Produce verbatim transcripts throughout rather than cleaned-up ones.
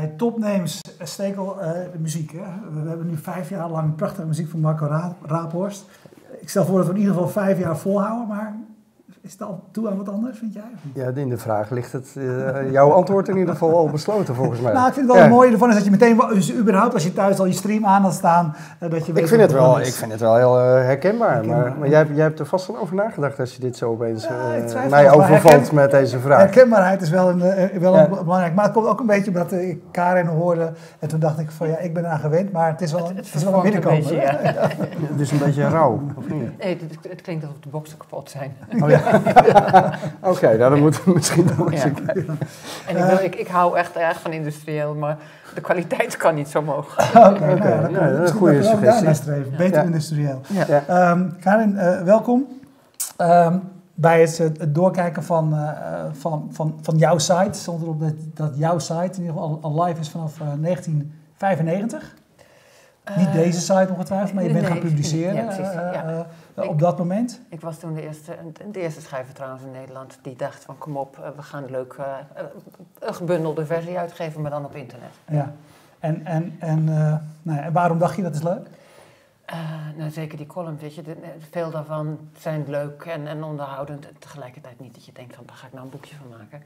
bij topnames, stekel uh, de muziek. Hè? We hebben nu vijf jaar lang prachtige muziek van Marco Ra- Raaphorst. Ik stel voor dat we in ieder geval vijf jaar volhouden, maar is het al toe aan wat anders, vind jij? Ja, in de vraag ligt het, uh, jouw antwoord in ieder geval al besloten volgens mij. Nou, ik vind het wel ja. mooi ervan is dat je meteen, dus überhaupt als je thuis al je stream aan had staan, uh, dat je weet ik vind het wel, ik vind het wel heel uh, herkenbaar, herkenbaar, maar, maar jij, jij hebt er vast wel over nagedacht als je dit zo opeens uh, ja, mij overvalt herken, met deze vraag. Herkenbaarheid is wel, een, uh, wel ja. een belangrijk, maar het komt ook een beetje omdat ik Karin hoorde en toen dacht ik van ja, ik ben eraan gewend, maar het is wel, het, het het is wel een binnenkomen. Beetje, ja. Ja. Het is een beetje rauw, of niet? Nee, het, het klinkt alsof de boksen kapot zijn. Oh, ja. Ja. Oké, okay, nou, dan moeten we misschien nog eens ja. een keer. En ik, wil, ik, ik hou echt erg van industrieel, maar de kwaliteit kan niet zo mogen. Oké, okay, nou, ja, dat, ja, dat is een goede suggestie. Ja. Beter ja. industrieel. Ja. Ja. Um, Karin, uh, welkom um, bij het, het doorkijken van, uh, van, van, van jouw site. Stond erop dat, dat jouw site in ieder geval al, al live is vanaf uh, negentien vijfennegentig. Uh, niet deze site ongetwijfeld, maar je bent nee, gaan publiceren ja, precies, ja. Uh, uh, uh, ik, op dat moment. Ik was toen de eerste, de eerste schrijver trouwens in Nederland die dacht van kom op, uh, we gaan leuk uh, een gebundelde versie uitgeven, maar dan op internet. Ja, en, en, en, uh, nou ja, en waarom dacht je dat is leuk? Uh, nou, zeker die columns, weet je, de, veel daarvan zijn leuk en, en onderhoudend. Tegelijkertijd niet dat je denkt van daar ga ik nou een boekje van maken.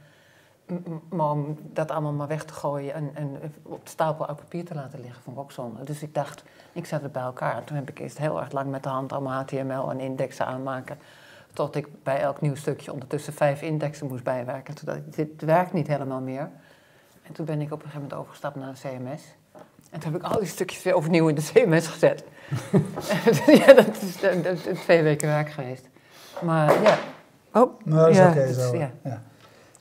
Maar om dat allemaal maar weg te gooien en, en op de stapel oud papier te laten liggen van Boxzonde. Dus ik dacht, ik zet het bij elkaar. Toen heb ik eerst heel erg lang met de hand allemaal H T M L en indexen aanmaken. Tot ik bij elk nieuw stukje ondertussen vijf indexen moest bijwerken. Toen dacht ik, dit werkt niet helemaal meer. En toen ben ik op een gegeven moment overgestapt naar een C M S. En toen heb ik al die stukjes weer overnieuw in de C M S gezet. ja, dat is, dat is twee weken werk geweest. Maar ja. Oh, nou, dat is ja, oké okay, zo. Ja. Ja.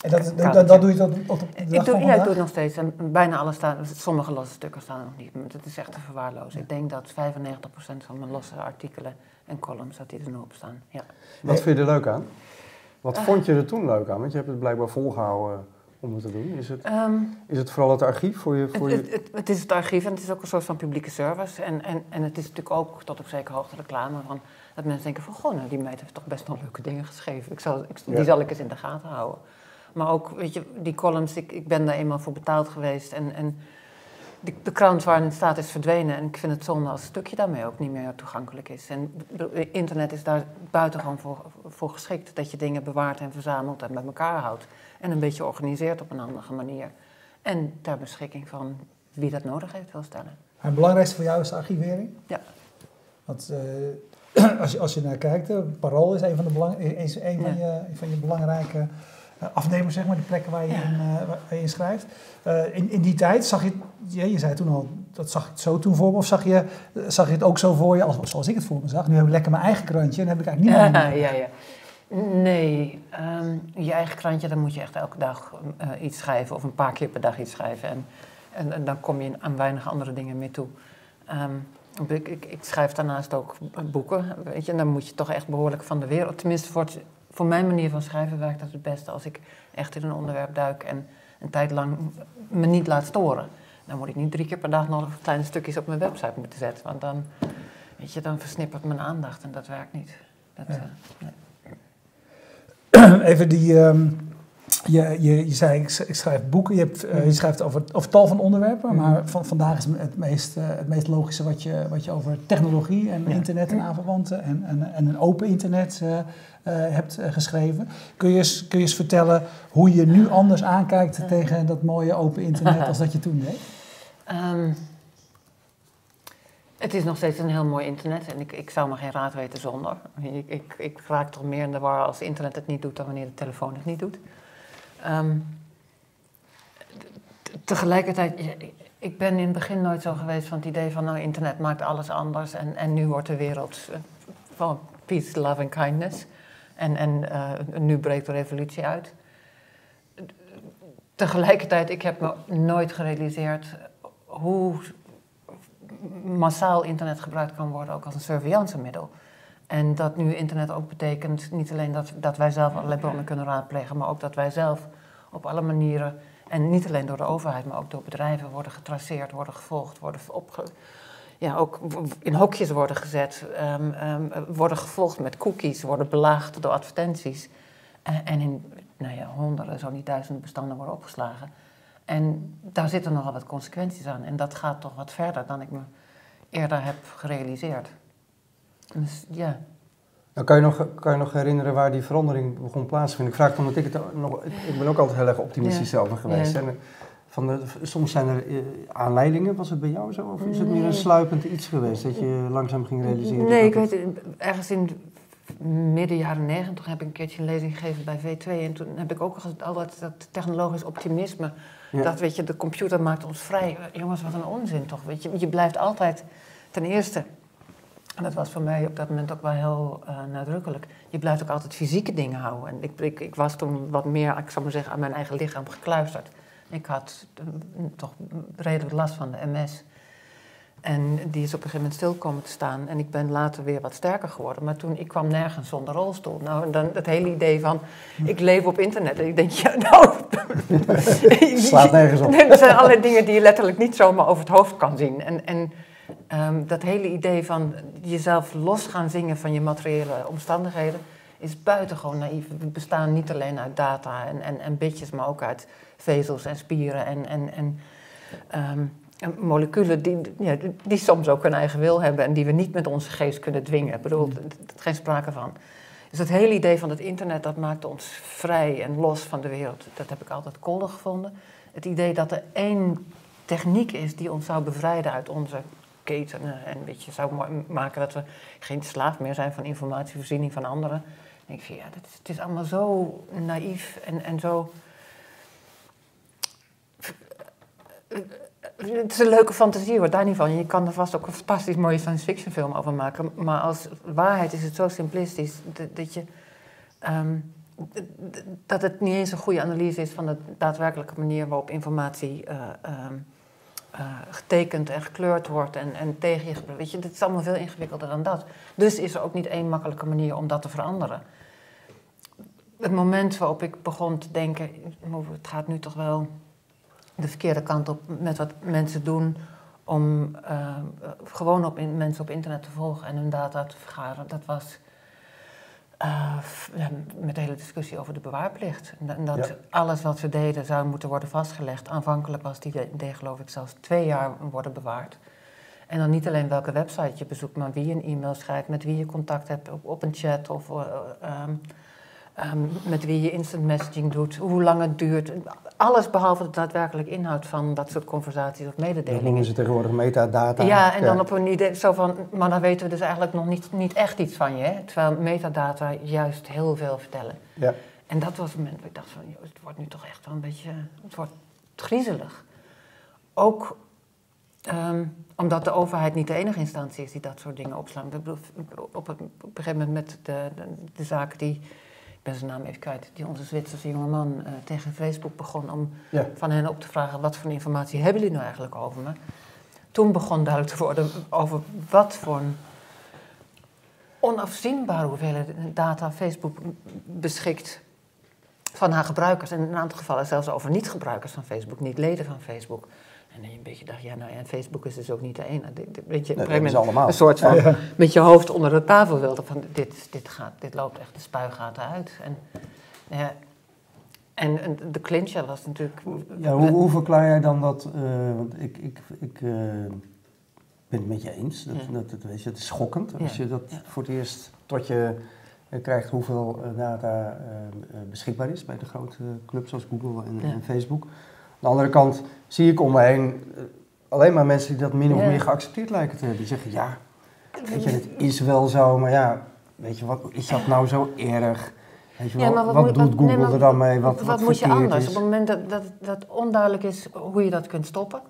En dat, dat, dat, dat doe je tot op de dag ik doe, van ja, ik doe het nog steeds. En bijna alle staan, sommige losse stukken staan nog niet. Maar dat is echt te verwaarlozen. Ik denk dat vijfennegentig procent van mijn losse artikelen en columns, dat die er nu op staan. Ja. Wat vind je er leuk aan? Wat uh, vond je er toen leuk aan? Want je hebt het blijkbaar volgehouden om het te doen. Is het, um, is het vooral het archief voor je? Voor het, je... Het, het, het is het archief en het is ook een soort van publieke service. En, en, en het is natuurlijk ook tot op zekere hoogte reclame van dat mensen denken van goh, nou, die meid heeft toch best wel leuke dingen geschreven. Ik zal, ik, die ja. zal ik eens in de gaten houden. Maar ook, weet je, die columns, ik, ik ben daar eenmaal voor betaald geweest. En, en de, de krant waarin het staat is verdwenen. En ik vind het zonde als het stukje daarmee ook niet meer toegankelijk is. En internet is daar buitengewoon voor, voor geschikt. Dat je dingen bewaart en verzamelt en met elkaar houdt. En een beetje organiseert op een handige manier. En ter beschikking van wie dat nodig heeft wil stellen. Maar het belangrijkste voor jou is de archivering? Ja. Want uh, als, je, als je naar kijkt, uh, Parool is een van, de belang, is een van, ja. je, van je belangrijke... afnemers, zeg maar, de plekken waar je, ja. in, uh, waar je in schrijft. Uh, in, in die tijd zag je, je, je zei toen al, dat zag ik het zo toen voor me, of zag je, zag je het ook zo voor je, als, zoals ik het voor me zag? Nu heb ik lekker mijn eigen krantje en heb ik eigenlijk niemand meer. Uh, ja, ja. Nee, um, je eigen krantje, dan moet je echt elke dag uh, iets schrijven, of een paar keer per dag iets schrijven. En, en, en dan kom je aan weinig andere dingen meer toe. Um, ik, ik, ik schrijf daarnaast ook boeken, weet je, en dan moet je toch echt behoorlijk van de wereld, tenminste voor het... Voor mijn manier van schrijven werkt dat het beste als ik echt in een onderwerp duik en een tijd lang me niet laat storen. Dan moet ik niet drie keer per dag nog kleine stukjes op mijn website moeten zetten. Want dan, weet je, dan versnippert mijn aandacht en dat werkt niet. Dat, ja. uh, nee. Even die... Um, je, je, je zei, ik schrijf boeken. Je, hebt, uh, je schrijft over, over tal van onderwerpen. Mm-hmm. Maar van, vandaag is het meest, uh, het meest logische wat je, wat je over technologie en ja. internet en aanverwanten en, en, en een open internet... Uh, Uh, hebt uh, geschreven. Kun je, eens, kun je eens vertellen hoe je nu anders aankijkt uh, tegen dat mooie open internet als dat je toen deed? Um, het is nog steeds een heel mooi internet en ik, ik zou maar geen raad weten zonder. Ik, ik, ik raak toch meer in de war als internet het niet doet dan wanneer de telefoon het niet doet. Um, tegelijkertijd, ik ben in het begin nooit zo geweest van het idee van nou internet maakt alles anders en, en nu wordt de wereld van peace, love and kindness. En, en uh, nu breekt de revolutie uit. Tegelijkertijd, ik heb me nooit gerealiseerd hoe massaal internet gebruikt kan worden, ook als een surveillancemiddel. En dat nu internet ook betekent niet alleen dat, dat wij zelf allerlei bronnen kunnen raadplegen, maar ook dat wij zelf op alle manieren, en niet alleen door de overheid, maar ook door bedrijven, worden getraceerd, worden gevolgd, worden opge... Ja, ook in hokjes worden gezet, um, um, worden gevolgd met cookies, worden belaagd door advertenties. En, en in nou ja, honderden, zo niet duizenden bestanden worden opgeslagen. En daar zitten nogal wat consequenties aan. En dat gaat toch wat verder dan ik me eerder heb gerealiseerd. Dus ja. Nou, kan je nog, kan je nog herinneren waar die verandering begon plaatsvinden? Ik vraag omdat ik het nog... Ik ben ook altijd heel erg optimistisch ja. zelf geweest. Ja. En, van de, soms zijn er aanleidingen. Was het bij jou zo? Of is het nee. meer een sluipend iets geweest dat je langzaam ging realiseren? Nee, ik het... weet ergens in midden jaren negentig heb ik een keertje een lezing gegeven bij V twee. En toen heb ik ook al dat, dat technologisch optimisme. Ja. Dat, weet je, de computer maakt ons vrij. Jongens, wat een onzin toch. Weet je, je blijft altijd ten eerste... En dat was voor mij op dat moment ook wel heel uh, nadrukkelijk. Je blijft ook altijd fysieke dingen houden. En ik, ik, ik was toen wat meer, ik zou maar zeggen, aan mijn eigen lichaam gekluisterd. Ik had uh, toch redelijk last van de M S. En die is op een gegeven moment stil komen te staan. En ik ben later weer wat sterker geworden. Maar toen, ik kwam nergens zonder rolstoel. Nou, en dan het hele idee van, ik leef op internet. En ik denk, ja, nou... Slaat nergens op. Er zijn allerlei dingen die je letterlijk niet zomaar over het hoofd kan zien. En... en Um, dat hele idee van jezelf los gaan zingen van je materiële omstandigheden is buitengewoon naïef. We bestaan niet alleen uit data en, en, en bitjes, maar ook uit vezels en spieren en, en, en, um, en moleculen die, ja, die soms ook hun eigen wil hebben en die we niet met onze geest kunnen dwingen. Ik bedoel, er is geen sprake van. Dus dat hele idee van het internet, dat maakte ons vrij en los van de wereld. Dat heb ik altijd kolder gevonden. Het idee dat er één techniek is die ons zou bevrijden uit onze... ketenen en een beetje zou maken dat we geen slaaf meer zijn van informatievoorziening van anderen. En ik vind, ja, dat is, het is allemaal zo naïef en, en zo... Het is een leuke fantasie, hoor, daar niet van. Je kan er vast ook een fantastisch mooie science fiction film over maken. Maar als waarheid is het zo simplistisch dat, dat je... Um, dat het niet eens een goede analyse is van de daadwerkelijke manier waarop informatie... Uh, um, Uh, getekend en gekleurd wordt en, en tegen je... Weet je, dit is allemaal veel ingewikkelder dan dat. Dus is er ook niet één makkelijke manier om dat te veranderen. Het moment waarop ik begon te denken... het gaat nu toch wel de verkeerde kant op met wat mensen doen... om uh, gewoon op in, mensen op internet te volgen en hun data te vergaren. Dat was uh, met de hele discussie over de bewaarplicht. En dat ja. alles wat we deden zou moeten worden vastgelegd. Aanvankelijk was die idee, geloof ik, zelfs twee jaar worden bewaard. En dan niet alleen welke website je bezoekt, maar wie je een e-mail schrijft... met wie je contact hebt op, op een chat of uh, um, um, met wie je instant messaging doet... hoe lang het duurt. Alles behalve de daadwerkelijk inhoud van dat soort conversaties of mededelingen. Dat noemen ze tegenwoordig metadata. Ja, en dan op een idee zo van... maar dan weten we dus eigenlijk nog niet, niet echt iets van je. Hè? Terwijl metadata juist heel veel vertellen. Ja. En dat was het moment waar ik dacht van... Joh, het wordt nu toch echt wel een beetje... het wordt griezelig. Ook um, omdat de overheid niet de enige instantie is die dat soort dingen opslaat. Ik bedoel, op een gegeven moment met de, de, de zaak die... ik ben zijn naam even kwijt, die onze Zwitserse jongeman uh, tegen Facebook begon... om ja. van hen op te vragen, wat voor informatie hebben jullie nou eigenlijk over me? Toen begon duidelijk te worden over wat voor een onafzienbare hoeveelheid data Facebook beschikt van haar gebruikers. En in een aantal gevallen zelfs over niet-gebruikers van Facebook, niet leden van Facebook. En dan je een beetje dacht, ja, nou ja, Facebook is dus ook niet de ene. Weet je, nee, dat is allemaal. Een soort van, ja, ja. met je hoofd onder de tafel wilde van, dit, dit, gaat, dit loopt echt de spuigaten uit. En, ja, en, en de clincher was natuurlijk... Ja, hoe, hoe verklaar jij dan dat, uh, want ik, ik, ik uh, ben het met je eens, dat, ja. dat, dat, weet je, het is schokkend. Als ja. je dat ja. voor het eerst tot je uh, krijgt hoeveel data uh, beschikbaar is bij de grote clubs zoals Google en, ja. en Facebook... Aan de andere kant zie ik om me heen uh, alleen maar mensen die dat min of ja. meer geaccepteerd lijken te hebben. Die zeggen, ja, weet je, het is wel zo, maar ja, weet je, wat is dat nou zo erg? Weet je, ja, wat, wat, wat moet, doet wat, Google nee, maar, er dan mee? Wat, wat, wat moet je anders? Is? Op het moment dat, dat, dat onduidelijk is hoe je dat kunt stoppen,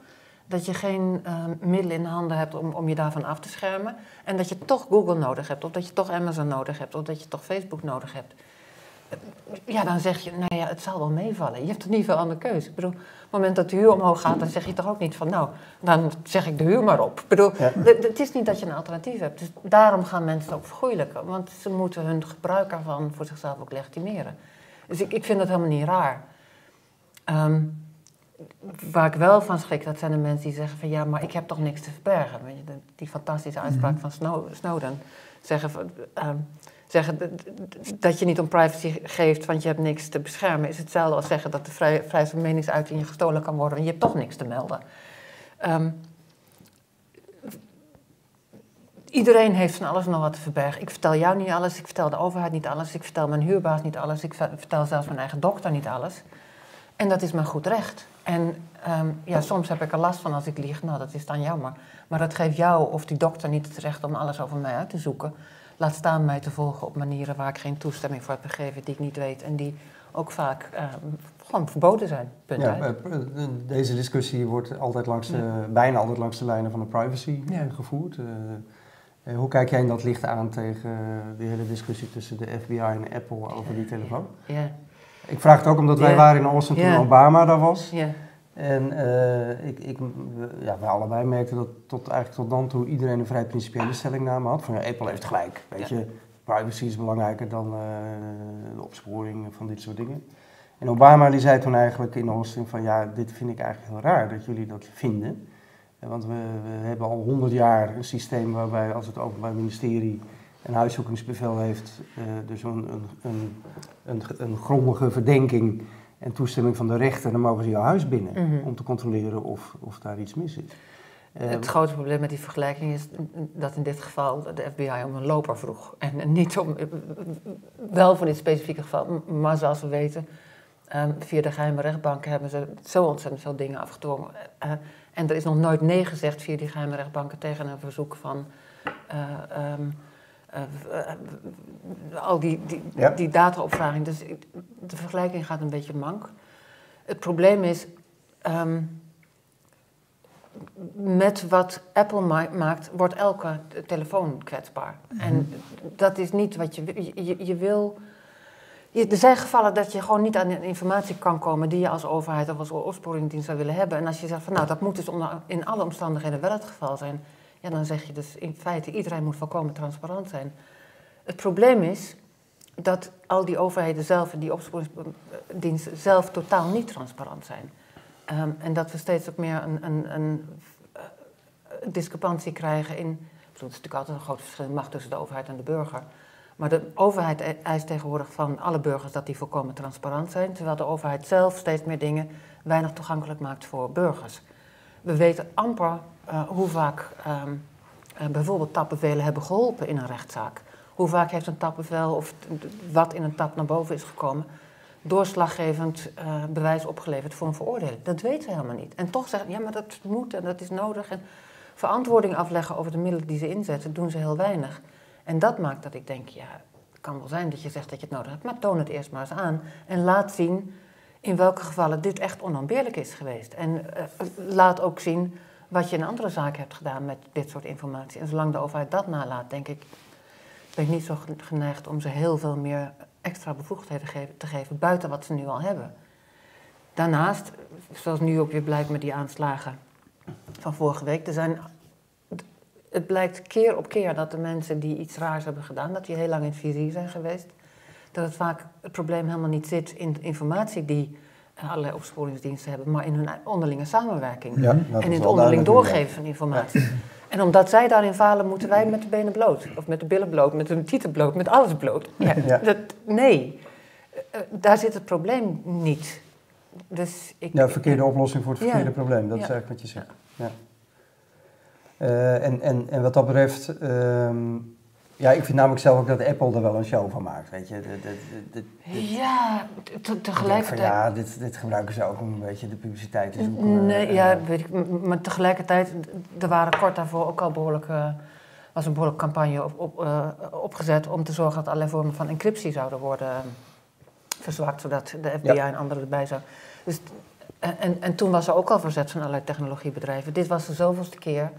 dat je geen uh, middelen in handen hebt om, om je daarvan af te schermen, en dat je toch Google nodig hebt, of dat je toch Amazon nodig hebt, of dat je toch Facebook nodig hebt. Ja, dan zeg je, nou ja, het zal wel meevallen. Je hebt toch niet veel andere keuze. Ik bedoel, op het moment dat de huur omhoog gaat, dan zeg je toch ook niet van... nou, dan zeg ik de huur maar op. Ik bedoel, ja. het is niet dat je een alternatief hebt. Dus daarom gaan mensen ook vergoeilijken. Want ze moeten hun gebruik ervan voor zichzelf ook legitimeren. Dus ik, ik vind dat helemaal niet raar. Um, waar ik wel van schrik, dat zijn de mensen die zeggen van... ja, maar ik heb toch niks te verbergen. Die fantastische uitspraak van Snowden. Zeggen van... Um, Zeggen dat je niet om privacy geeft, want je hebt niks te beschermen, is hetzelfde als zeggen dat de vrij, vrijheid van meningsuiting gestolen kan worden, want je hebt toch niks te melden. Um, iedereen heeft van alles nog wat te verbergen. Ik vertel jou niet alles, ik vertel de overheid niet alles, ik vertel mijn huurbaas niet alles, ik vertel zelfs mijn eigen dokter niet alles. En dat is mijn goed recht. En um, ja, soms heb ik er last van als ik lieg, nou dat is dan jammer. Maar dat geeft jou of die dokter niet het recht om alles over mij uit te zoeken. Laat staan mij te volgen op manieren waar ik geen toestemming voor heb gegeven, die ik niet weet en die ook vaak uh, gewoon verboden zijn. Punt ja, deze discussie wordt altijd langs de, ja. bijna altijd langs de lijnen van de privacy ja. gevoerd. Uh, hoe kijk jij in dat licht aan tegen de hele discussie tussen de F B I en Apple over die telefoon? Ja. Ja. Ik vraag het ook omdat wij ja. waren in Austin toen ja. Obama daar was. Ja. En uh, ik, ik, ja, wij allebei merkten dat tot, eigenlijk tot dan toe iedereen een vrij principiële stellingname had. Van ja, Apple heeft gelijk, weet ja. je, privacy is belangrijker dan uh, de opsporing van dit soort dingen. En Obama die zei toen eigenlijk in Austin van ja, dit vind ik eigenlijk heel raar dat jullie dat vinden. Want we, we hebben al honderd jaar een systeem waarbij als het Openbaar Ministerie een huiszoekingsbevel heeft, uh, dus een, een, een, een, een grondige verdenking en toestemming van de rechter, dan mogen ze jouw huis binnen mm-hmm. om te controleren of, of daar iets mis is. Uh, het grote probleem met die vergelijking is dat in dit geval de F B I om een loper vroeg. En, en niet om, wel voor dit specifieke geval, maar zoals we weten, um, via de geheime rechtbanken hebben ze zo ontzettend veel dingen afgedwongen. Uh, en er is nog nooit nee gezegd via die geheime rechtbanken tegen een verzoek van Uh, um, Uh, uh, uh, al die, die, ja. die dataopvraging. Dus ik, de vergelijking gaat een beetje mank. Het probleem is, um, met wat Apple ma- maakt, wordt elke telefoon kwetsbaar. Mm-hmm. En dat is niet wat je, je, je, je wil. Je, er zijn gevallen dat je gewoon niet aan informatie kan komen die je als overheid of als opsporingdienst zou willen hebben. En als je zegt van nou, dat moet dus onder, in alle omstandigheden wel het geval zijn. Ja, dan zeg je dus in feite, iedereen moet volkomen transparant zijn. Het probleem is dat al die overheden zelf en die opsporingsdiensten zelf totaal niet transparant zijn. Um, en dat we steeds ook meer een, een, een discrepantie krijgen in. Ik bedoel, het is natuurlijk altijd een groot verschil in macht tussen de overheid en de burger. Maar de overheid eist tegenwoordig van alle burgers dat die volkomen transparant zijn. Terwijl de overheid zelf steeds meer dingen weinig toegankelijk maakt voor burgers. We weten amper Uh, hoe vaak um, uh, bijvoorbeeld tapbevelen hebben geholpen in een rechtszaak. Hoe vaak heeft een tapbevel of t- wat in een tap naar boven is gekomen doorslaggevend uh, bewijs opgeleverd voor een veroordeling. Dat weten ze helemaal niet. En toch zeggen ja, maar dat moet en dat is nodig. En verantwoording afleggen over de middelen die ze inzetten, doen ze heel weinig. En dat maakt dat ik denk, ja, het kan wel zijn dat je zegt dat je het nodig hebt, maar toon het eerst maar eens aan en laat zien in welke gevallen dit echt onontbeerlijk is geweest. En uh, laat ook zien wat je in andere zaken hebt gedaan met dit soort informatie. En zolang de overheid dat nalaat, denk ik, ben ik niet zo geneigd om ze heel veel meer extra bevoegdheden ge- te geven buiten wat ze nu al hebben. Daarnaast, zoals nu ook weer blijkt met die aanslagen van vorige week, er zijn, het blijkt keer op keer dat de mensen die iets raars hebben gedaan, dat die heel lang in het vizier zijn geweest. Dat het vaak het probleem helemaal niet zit in informatie die allerlei opsporingsdiensten hebben, maar in hun onderlinge samenwerking. Ja, en in het onderling doorgeven van informatie. Ja. En omdat zij daarin falen, moeten wij met de benen bloot. Of met de billen bloot, met de tieten bloot, met alles bloot. Ja, ja. Dat, nee, uh, daar zit het probleem niet. Dus ik, ja, verkeerde oplossing voor het verkeerde ja. probleem. Dat ja. is eigenlijk wat je zegt. Ja. Ja. Uh, en, en, en wat dat betreft, Uh, ja, ik vind namelijk zelf ook dat Apple er wel een show van maakt, weet je. Dit, dit, dit, dit, ja, te, tegelijkertijd. Van, ja, dit, dit gebruiken ze ook om een beetje de publiciteit te zoeken. Nee, uh, ja, weet ik. Maar tegelijkertijd, er waren kort daarvoor ook al behoorlijk, uh, was een behoorlijke campagne op, op, uh, opgezet om te zorgen dat allerlei vormen van encryptie zouden worden verzwakt, zodat de F B I ja. en anderen erbij zouden. Dus, en, en toen was er ook al verzet van allerlei technologiebedrijven. Dit was de zoveelste keer.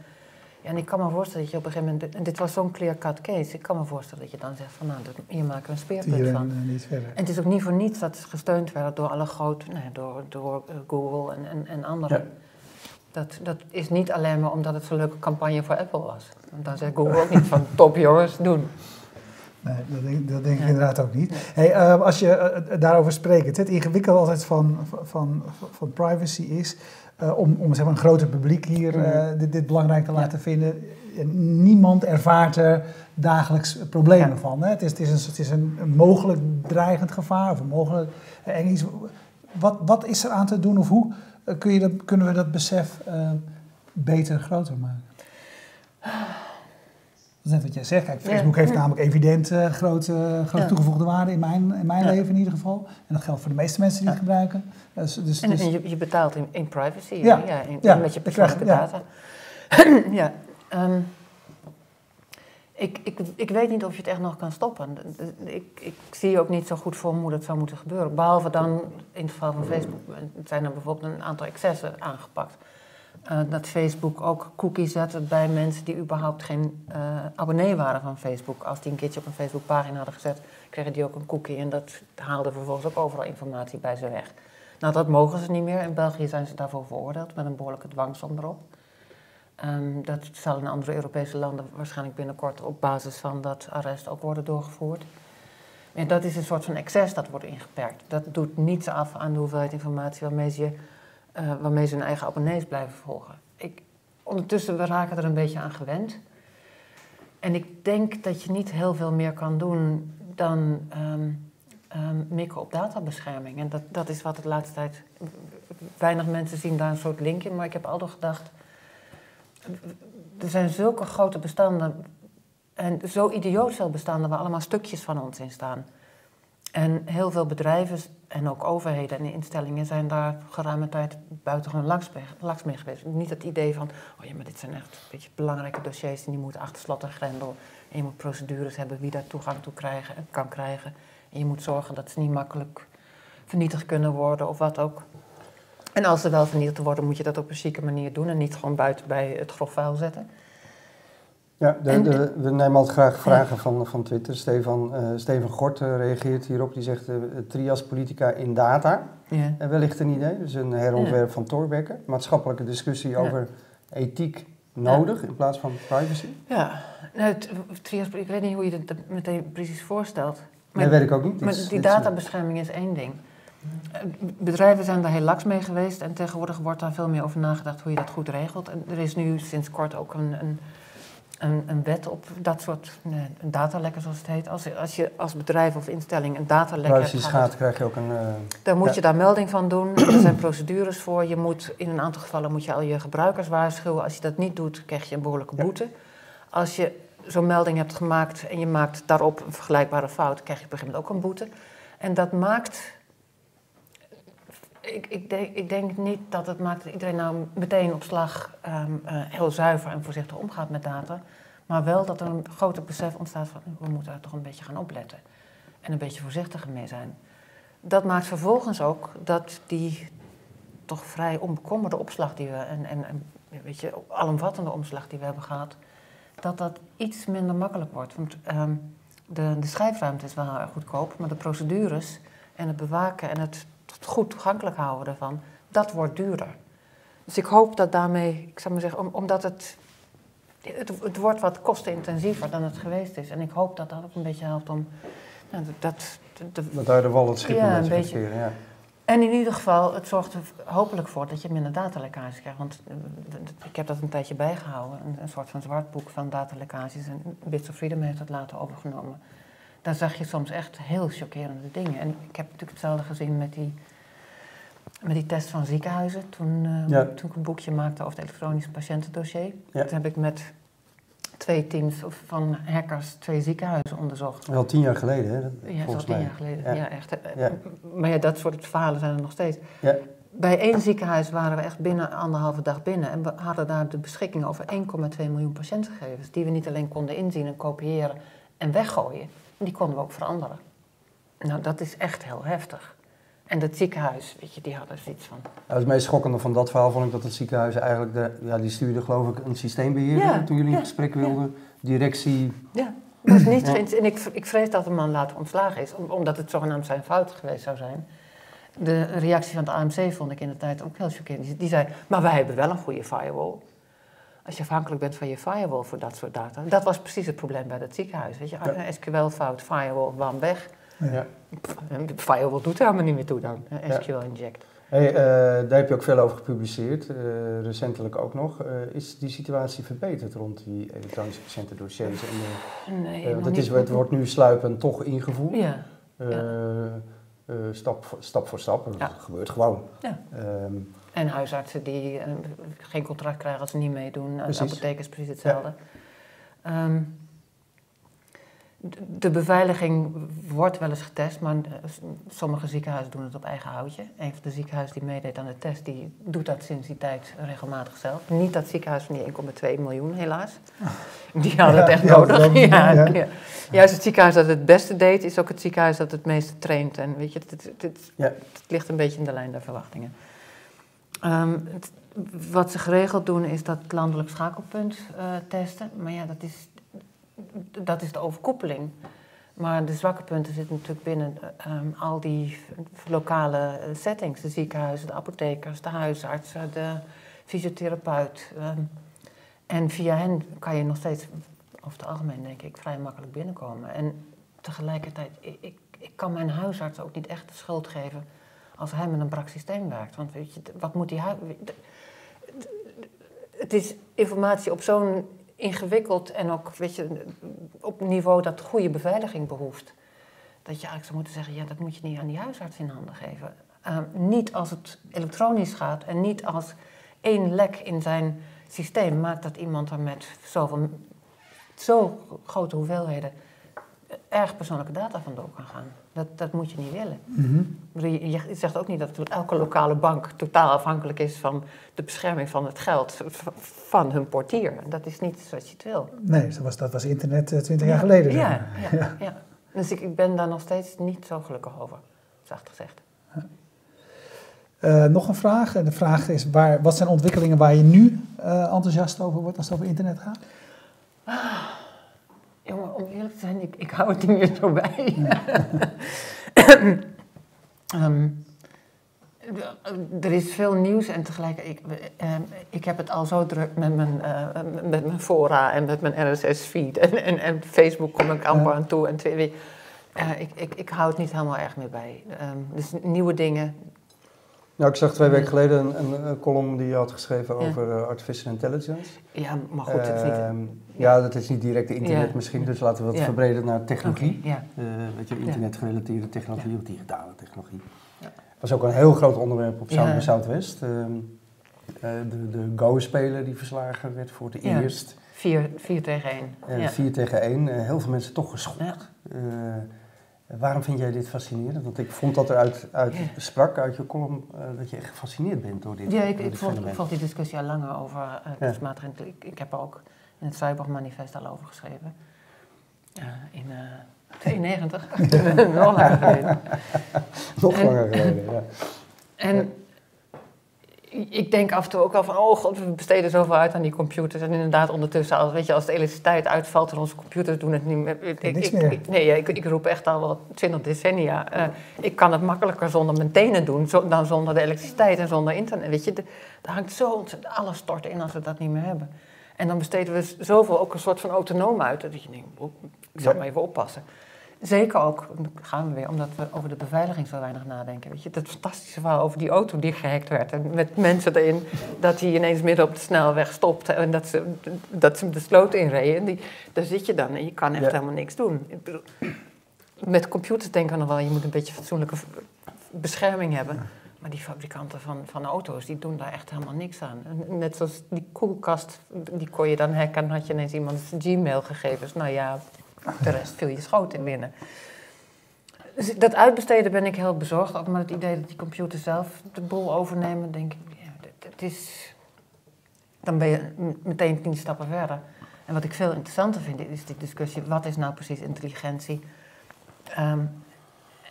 En ik kan me voorstellen dat je op een gegeven moment, en dit was zo'n clear-cut case, ik kan me voorstellen dat je dan zegt van nou, hier maken we een speerpunt van. En het is ook niet voor niets dat ze gesteund werden door alle grote, nee, door, door Google en, en, en anderen. Ja. Dat, dat is niet alleen maar omdat het zo'n leuke campagne voor Apple was. Want dan zegt Google ook niet van top jongens, doen. Nee, dat denk, dat denk ik ja. inderdaad ook niet. Ja. Hey, uh, als je uh, daarover spreekt, het ingewikkelde altijd van, van, van privacy is... Uh, om, om zeg maar, een groter publiek hier uh, dit, dit belangrijk te laten ja. vinden... Niemand ervaart er dagelijks problemen ja. van. Hè? Het is, het is, een, het is een, een mogelijk dreigend gevaar of een mogelijk eng iets. Wat, wat is er aan te doen of hoe kun je dat, kunnen we dat besef uh, beter groter maken? Dat is net wat jij zegt. Kijk, Facebook ja. heeft namelijk evident uh, grote, grote ja. toegevoegde waarde in mijn, in mijn ja. leven in ieder geval. En dat geldt voor de meeste mensen die ja. het gebruiken. Dus, dus, en, dus... en je, je betaalt in, in privacy, ja. Ja, in, ja. met je persoonlijke ja. data. ja. Um, ik, ik, ik weet niet of je het echt nog kan stoppen. Ik, ik zie ook niet zo goed voor me hoe dat zou moeten gebeuren. Behalve dan, in het geval van Facebook, zijn er bijvoorbeeld een aantal excessen aangepakt. Uh, dat Facebook ook cookies zette bij mensen die überhaupt geen uh, abonnee waren van Facebook. Als die een keertje op een Facebookpagina hadden gezet, kregen die ook een cookie. En dat haalde vervolgens ook overal informatie bij ze weg. Nou, dat mogen ze niet meer. In België zijn ze daarvoor veroordeeld met een behoorlijke dwangsom erop. Um, dat zal in andere Europese landen waarschijnlijk binnenkort op basis van dat arrest ook worden doorgevoerd. En dat is een soort van excess dat wordt ingeperkt. Dat doet niets af aan de hoeveelheid informatie waarmee ze, uh, waarmee ze hun eigen abonnees blijven volgen. Ik, ondertussen, we raken er een beetje aan gewend. En ik denk dat je niet heel veel meer kan doen dan um, um, mikken op databescherming. En dat, dat is wat de laatste tijd... Weinig mensen zien daar een soort link in, maar ik heb altijd gedacht... Er zijn zulke grote bestanden en zo idioot veel bestanden waar allemaal stukjes van ons in staan. En heel veel bedrijven en ook overheden en instellingen zijn daar geruime tijd buitengewoon laks, laks mee geweest. Niet het idee van, oh ja, maar dit zijn echt een beetje belangrijke dossiers en die moeten achter slot en grendel. En je moet procedures hebben wie daar toegang toe krijgen, kan krijgen. En je moet zorgen dat ze niet makkelijk vernietigd kunnen worden of wat ook. En als ze wel vernietigd worden, moet je dat op een chique manier doen... en niet gewoon buiten bij het grof vuil zetten. Ja, de, de, we nemen altijd graag vragen ja. van, van Twitter. Stefan, uh, Steven Gort uh, reageert hierop. Die zegt, uh, Trias Politica in data. Ja. Uh, wellicht een idee. Dus een herontwerp ja. van Thorbecke. Maatschappelijke discussie ja. over ethiek nodig ja. in plaats van privacy. Ja, nou, Trias, ik weet niet hoe je dat meteen precies voorstelt. Maar, nee, weet ik ook niet. Maar die databescherming is één ding... Bedrijven zijn daar heel laks mee geweest en tegenwoordig wordt daar veel meer over nagedacht hoe je dat goed regelt. En er is nu sinds kort ook een, een, een, een wet op dat soort nee, een datalekken, zoals het heet. Als, als je als bedrijf of instelling een datalekker hebt, gaat, krijg je ook een... Uh, dan moet ja. je daar melding van doen, er zijn procedures voor. Je moet, in een aantal gevallen moet je al je gebruikers waarschuwen. Als je dat niet doet, krijg je een behoorlijke boete. Ja. Als je zo'n melding hebt gemaakt en je maakt daarop een vergelijkbare fout, krijg je op een gegeven moment ook een boete. En dat maakt... Ik, ik, denk, ik denk niet dat het maakt dat iedereen nou meteen op slag um, uh, heel zuiver en voorzichtig omgaat met data. Maar wel dat er een groter besef ontstaat van we moeten daar toch een beetje gaan opletten. En een beetje voorzichtiger mee zijn. Dat maakt vervolgens ook dat die toch vrij onbekommerde opslag die we... En, en, en weet je, alomvattende omslag die we hebben gehad, dat dat iets minder makkelijk wordt. Want um, de, de schrijfruimte is wel goedkoop, maar de procedures en het bewaken en het... goed toegankelijk houden ervan, dat wordt duurder. Dus ik hoop dat daarmee, ik zou maar zeggen, om, omdat het, het, het wordt wat kostenintensiever dan het geweest is. En ik hoop dat dat ook een beetje helpt om, nou, dat... De, dat uit de wal het schip ja, een beetje. Keren, ja. En in ieder geval, het zorgt er hopelijk voor dat je minder datalekkage krijgt. Want ik heb dat een tijdje bijgehouden, een, een soort van zwartboek van datalekkages. En Bits of Freedom heeft dat later overgenomen. Daar zag je soms echt heel chockerende dingen. En ik heb natuurlijk hetzelfde gezien met die, met die test van ziekenhuizen. Toen, uh, ja. toen ik een boekje maakte over het elektronisch patiëntendossier. Ja. Toen heb ik met twee teams van hackers twee ziekenhuizen onderzocht. Wel tien jaar geleden, hè? Dat, ja, dat was tien jaar geleden. Ja, ja echt. Ja. Maar ja, dat soort verhalen zijn er nog steeds. Ja. Bij één ziekenhuis waren we echt binnen anderhalve dag binnen. En we hadden daar de beschikking over één komma twee miljoen patiëntengegevens. Die we niet alleen konden inzien en kopiëren en weggooien. Die konden we ook veranderen. Nou, dat is echt heel heftig. En dat ziekenhuis, weet je, die hadden zoiets van... Ja, het meest schokkende van dat verhaal vond ik dat het ziekenhuis eigenlijk... De, ja, die stuurde geloof ik een systeembeheerder ja, toen jullie ja, in gesprek wilden. Ja. Directie... Ja, dat is niet... Ja. En ik, ik vrees dat de man later ontslagen is, omdat het zogenaamd zijn fout geweest zou zijn. De reactie van het A M C vond ik in de tijd ook heel chockerend. Die zei, maar wij hebben wel een goede firewall. als je afhankelijk bent van je firewall voor dat soort data. Dat was precies het probleem bij dat ziekenhuis. Weet je, ja. S Q L-fout, firewall, bam, weg. Ja. Firewall doet er helemaal niet meer toe dan, S Q L ja. inject. Hey, uh, daar heb je ook veel over gepubliceerd, uh, recentelijk ook nog. Uh, is die situatie verbeterd rond die elektronische patiëntendossiers? En, uh, nee, uh, dat is, het wordt nu sluipend toch ingevoerd, ja. Uh, ja. Uh, stap, voor, stap voor stap, ja. Dat gebeurt gewoon. Ja. Um, en huisartsen die uh, geen contract krijgen als ze niet meedoen, en apothekers precies hetzelfde. Ja. Um, De beveiliging wordt wel eens getest, maar sommige ziekenhuizen doen het op eigen houtje. Een van de ziekenhuizen die meedeed aan de test, die doet dat sinds die tijd regelmatig zelf. Niet dat ziekenhuis van die één komma twee miljoen, helaas. Die hadden het echt ja, nodig. Het ook, ja, ja. Ja. Juist het ziekenhuis dat het beste deed, is ook het ziekenhuis dat het meeste traint. En weet je, het, het, het, ja. het ligt een beetje in de lijn der verwachtingen. Um, het, wat ze geregeld doen, is dat landelijk schakelpunt uh, testen. Maar ja, dat is... Dat is de overkoepeling. Maar de zwakke punten zitten natuurlijk binnen um, al die lokale settings. De ziekenhuizen, de apothekers, de huisartsen, de fysiotherapeut. Um, en via hen kan je nog steeds, over het algemeen denk ik, vrij makkelijk binnenkomen. En tegelijkertijd, ik, ik kan mijn huisarts ook niet echt de schuld geven als hij met een brak systeem werkt. Want weet je, wat moet die huisarts... Het is informatie op zo'n... ingewikkeld en ook, weet je, op een niveau dat goede beveiliging behoeft. Dat je eigenlijk zou moeten zeggen, ja, dat moet je niet aan die huisarts in handen geven. Uh, niet als het elektronisch gaat en niet als één lek in zijn systeem maakt dat iemand er met zoveel, zo grote hoeveelheden erg persoonlijke data vandoor kan gaan. Dat, dat moet je niet willen. Mm-hmm. je, je zegt ook niet dat elke lokale bank totaal afhankelijk is van de bescherming van het geld van hun portier. Dat is niet zoals je het wil. Nee, dat was, dat was internet twintig ja, jaar geleden. Ja, ja, ja. ja. Dus ik, ik ben daar nog steeds niet zo gelukkig over, zacht gezegd. Ja. Uh, nog een vraag. De vraag is, waar, wat zijn ontwikkelingen waar je nu uh, enthousiast over wordt als het over internet gaat? Ah. Jongen, om eerlijk te zijn, ik, ik hou het niet meer zo bij. um, er is veel nieuws en tegelijk... Ik, um, ik heb het al zo druk met mijn, uh, met mijn fora en met mijn R S S-feed. En, en, en Facebook kom ik amper aan toe. En twee, uh, ik, ik, ik hou het niet helemaal erg meer bij. Um, dus nieuwe dingen... Nou, ik zag twee weken geleden een, een, een column die je had geschreven ja. over uh, artificial intelligence. Ja, maar goed, het is niet... Uh, ja, dat is niet direct internet ja. misschien, dus laten we dat ja. verbreden naar technologie. Okay, ja. uh, weet je, internetgerelateerde technologie, ja. of digitale technologie. Dat ja. was ook een heel groot onderwerp op South ja. Southwest. Uh, uh, de de Go-speler die verslagen werd voor de ja. eerst. vier tegen één. vier tegen één. Uh, heel veel mensen toch geschokt. Ja. Uh, Waarom vind jij dit fascinerend? Want ik vond dat eruit uit, sprak uit je column uh, dat je echt gefascineerd bent door dit. Ja, ik, ik, vond, ik vond die discussie al langer over uh, kunstmatige ja. ik, ik heb er ook in het Cybermanifest al over geschreven. Uh, in uh, tweeënnegentig. Ja. Nog langer geleden. Nog langer geleden, ja. En ja. ik denk af en toe ook wel van, oh god, we besteden zoveel uit aan die computers. En inderdaad ondertussen, als, weet je, als de elektriciteit uitvalt en onze computers doen het niet meer. Ik, ik, ik, nee, ik, ik roep echt al wel twintig decennia. Uh, ik kan het makkelijker zonder mijn tenen doen dan zonder de elektriciteit en zonder internet. Weet je, daar hangt zo ontzettend alles stort in als we dat niet meer hebben. En dan besteden we zoveel ook een soort van autonoom uit. Dat je denkt, ik zal ja. maar even oppassen. Zeker ook, gaan we weer, omdat we over de beveiliging zo weinig nadenken. Weet je, dat fantastische verhaal over die auto die gehackt werd. En met mensen erin, dat hij ineens midden op de snelweg stopte. En dat ze, dat ze de sloot inreden. Die, daar zit je dan en je kan echt ja. helemaal niks doen. Met computers denken we nog wel, je moet een beetje fatsoenlijke bescherming hebben. Maar die fabrikanten van, van auto's, die doen daar echt helemaal niks aan. Net zoals die koelkast, die kon je dan hacken. En had je ineens iemands Gmail-gegevens. Nou ja... De rest viel je schoot in binnen. Dus dat uitbesteden ben ik heel bezorgd. Ook maar het idee dat die computers zelf de boel overnemen, denk ik, ja, dat is... Dan ben je meteen tien stappen verder. En wat ik veel interessanter vind, is die discussie, wat is nou precies intelligentie? Um,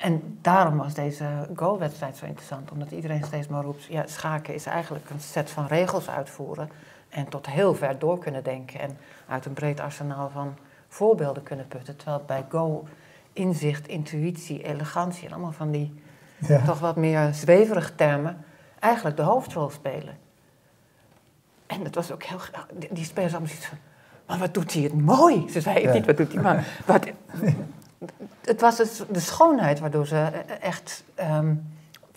en daarom was deze Go-wedstrijd zo interessant. Omdat iedereen steeds maar roept, ja, schaken is eigenlijk een set van regels uitvoeren. En tot heel ver door kunnen denken. En uit een breed arsenaal van... voorbeelden kunnen putten, terwijl bij Go inzicht, intuïtie, elegantie en allemaal van die ja. toch wat meer zweverige termen eigenlijk de hoofdrol spelen. En dat was ook heel... Die spelers allemaal zoiets van... Maar wat doet hij het mooi? Ze zei het niet, wat doet hij maar... Wat, het was dus de schoonheid waardoor ze echt um,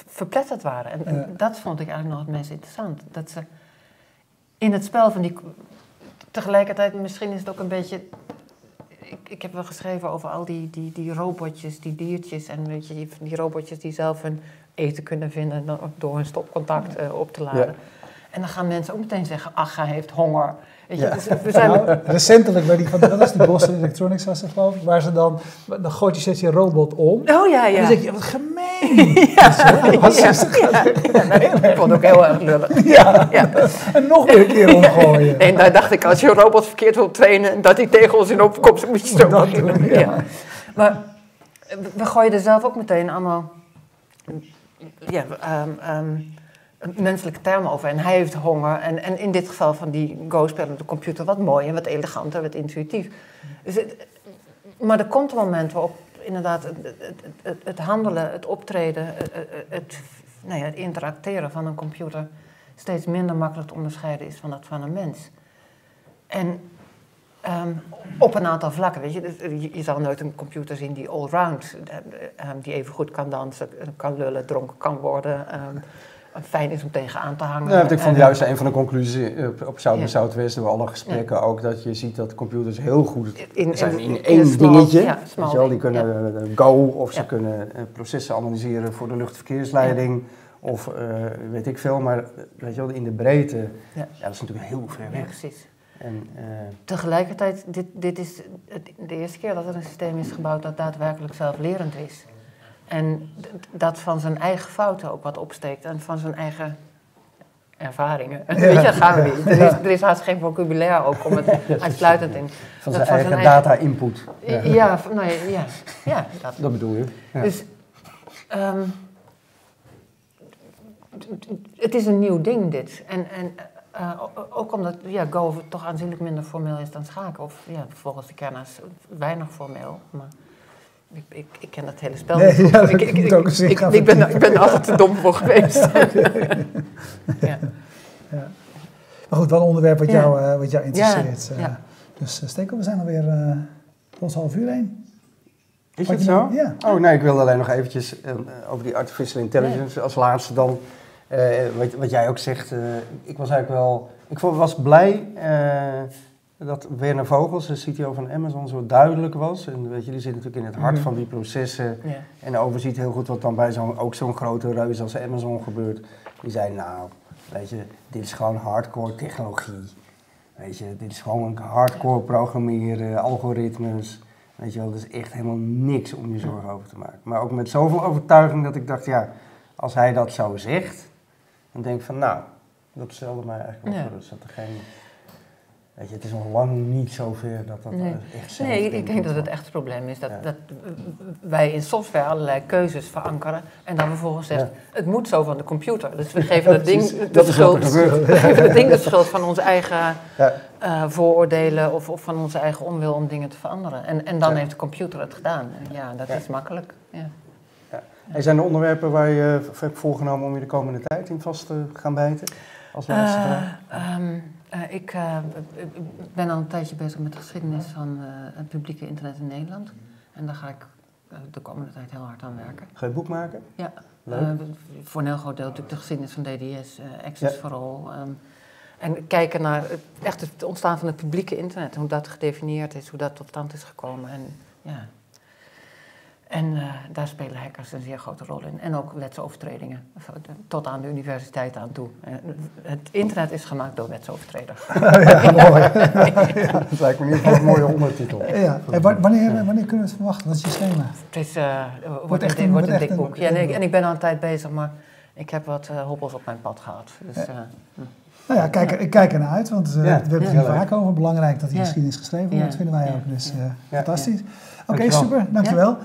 verpletterd waren. En, en dat vond ik eigenlijk nog het meest interessant. Dat ze in het spel van die... Tegelijkertijd, misschien is het ook een beetje... Ik, ik heb wel geschreven over al die, die, die robotjes, die diertjes... en weet je, die, die robotjes die zelf hun eten kunnen vinden... door hun stopcontact uh, op te laden. Ja. En dan gaan mensen ook meteen zeggen... Ach, hij heeft honger. Weet je, ja. dus we zijn... nou, recentelijk bij die van dat is die Boston Electronics, was het, geloof ik... waar ze dan... dan gooit je steeds je robot om. Oh ja, ja. En dan zeg je, wat gemeen. Ja, dat ja, ja, ja, ja, nou, vond ook heel erg lullig. Ja. Ja. En nog weer een keer omgooien. Ja. En daar dacht ik, als je een robot verkeerd wil trainen... en dat hij tegen ons in opkomst moet je zo dat doen, ja. Ja. Maar we gooien er zelf ook meteen allemaal... Ja, um, um, menselijke termen over. En hij heeft honger. En, en in dit geval van die Go-spelende computer wat mooi en wat eleganter, wat intuïtief. Dus het, maar er komt een moment waarop inderdaad het, het, het, het handelen, het optreden, het, het, nou ja, het interacteren van een computer steeds minder makkelijk te onderscheiden is van dat van een mens. En um, op een aantal vlakken, weet je, dus je, je zal nooit een computer zien die allround, um, die even goed kan dansen, kan lullen, dronken kan worden... Um, fijn is om tegen aan te hangen. Ja, ik vond juist een van de conclusies op Zuid- en ja. Zuidwesten... bij alle gesprekken ja. ook, dat je ziet dat computers heel goed in, zijn in, in één small, dingetje. Ja, small wel, die kunnen ja. Go of ze ja. kunnen processen analyseren voor de luchtverkeersleiding... Ja. of uh, weet ik veel, maar weet je wel, in de breedte... Ja. Ja, dat is natuurlijk heel ver weg. Ja, precies. En, uh, tegelijkertijd, dit, dit is de eerste keer dat er een systeem is gebouwd... dat daadwerkelijk zelflerend is... En dat van zijn eigen fouten ook wat opsteekt. En van zijn eigen ervaringen. Ja. Weet je, dat gaan we niet. Er is, er is haast geen vocabulaire ook om het ja, uitsluitend in. Van zijn, van eigen, zijn eigen data-input. Ja, ja, van, nou, ja, ja dat. dat bedoel je. Ja. Dus um, het is een nieuw ding dit. En, en uh, ook omdat ja, Go toch aanzienlijk minder formeel is dan schaken. Of ja, volgens de kenners weinig formeel. Maar... Ik, ik, ik ken dat hele spel niet. Nee, ja, ik, ik, ik, ik, ik ben, ik ben er altijd te dom voor geweest. Ja, okay. Ja. Ja. Maar goed, wel een onderwerp wat jou, ja. uh, wat jou interesseert. Ja, ja. Uh, dus uh, Stekel, we zijn alweer uh, ons half uur heen. Is het zo? Ja. Oh nee, ik wilde alleen nog eventjes uh, over die artificial intelligence nee. als laatste dan. Uh, wat, wat jij ook zegt, uh, ik was eigenlijk wel... Ik was blij... Uh, dat Werner Vogels, de C T O van Amazon, zo duidelijk was. En weet je, die zit natuurlijk in het hart mm-hmm. van die processen. Yeah. En overziet heel goed wat dan bij zo'n, ook zo'n grote reus als Amazon gebeurt. Die zei, nou, weet je, dit is gewoon hardcore technologie. Weet je, dit is gewoon hardcore programmeren, algoritmes. Weet je wel, dat is echt helemaal niks om je zorgen over te maken. Maar ook met zoveel overtuiging dat ik dacht, ja, als hij dat zo zegt... dan denk ik van, nou, dat stelde mij eigenlijk wel gerust. Dat er geen... Weet je, het is nog lang niet zover dat dat nee. echt zegt. Nee, ik denk dat het echt het probleem is. Dat, ja. dat wij in software allerlei keuzes verankeren. En dan vervolgens zegt, ja. het moet zo van de computer. Dus we geven dat, dat ding, is, de, dat schuld, we geven het ding de schuld van onze eigen ja. uh, vooroordelen... Of, of van onze eigen onwil om dingen te veranderen. En, en dan ja. heeft de computer het gedaan. En ja, dat ja. is makkelijk. Ja. Ja. En zijn er onderwerpen waar je hebt voorgenomen om je de komende tijd in vast te gaan bijten? Als laatste vraag. Uh, um, Uh, ik uh, ben al een tijdje bezig met de geschiedenis van uh, het publieke internet in Nederland. En daar ga ik uh, de komende tijd heel hard aan werken. Ga je boek maken? Ja. Leuk. Uh, voor een heel groot deel natuurlijk de geschiedenis van D D S, uh, Access ja. vooral. Um, en kijken naar het, echt het ontstaan van het publieke internet. Hoe dat gedefinieerd is, hoe dat tot stand is gekomen. En, ja. en uh, daar spelen hackers een zeer grote rol in. En ook wetsovertredingen. Tot aan de universiteit aan toe. Uh, het internet is gemaakt door wetsovertreders. Ja, mooi. Ja, dat lijkt me in ieder geval een mooie ondertitel. Ja. En wanneer, wanneer kunnen we het verwachten? Wat is je schema? Het is, uh, wordt, wordt echt een, wordt een dik een, boek. Ja, en, ik, en ik ben al een tijd bezig, maar ik heb wat uh, hobbels op mijn pad gehad. Dus, uh, nou ja, kijk, ik kijk ernaar uit, want uh, ja, we hebben het hier ja, vaak over. Belangrijk dat die ja. geschiedenis geschreven wordt, ja, vinden wij ja, ook. Dus uh, ja, fantastisch. Ja. Oké, okay, super. Dankjewel. Ja.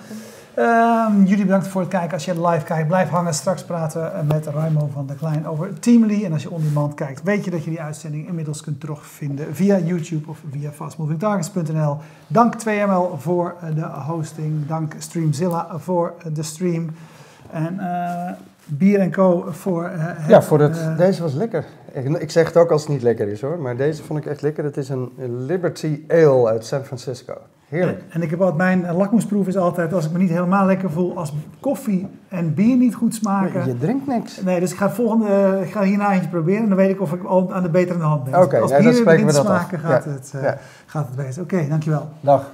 Um, jullie bedankt voor het kijken. Als je live kijkt, blijf hangen. Straks praten we met Raimo van der Klein over Teamly. En als je on-demand kijkt, weet je dat je die uitzending inmiddels kunt terugvinden via YouTube of via fastmoving targets punt n l. Dank twee M L voor de hosting. Dank Streamzilla voor de stream. En uh, bier en co voor... Uh, het, ja, voor het, uh, deze was lekker. Ik, ik zeg het ook als het niet lekker is hoor, maar deze vond ik echt lekker. Het is een Liberty Ale uit San Francisco. Heerlijk. En, en ik heb altijd, mijn lakmoesproef is altijd, als ik me niet helemaal lekker voel, als koffie en bier niet goed smaken. Maar je drinkt niks. Nee, dus ik ga, volgende, ik ga hierna eentje proberen en dan weet ik of ik al aan de betere hand ben. Oké, okay, dus als ja, bier en smaken gaat, ja. het, uh, ja. gaat het beter. Oké, okay, dankjewel. Dag.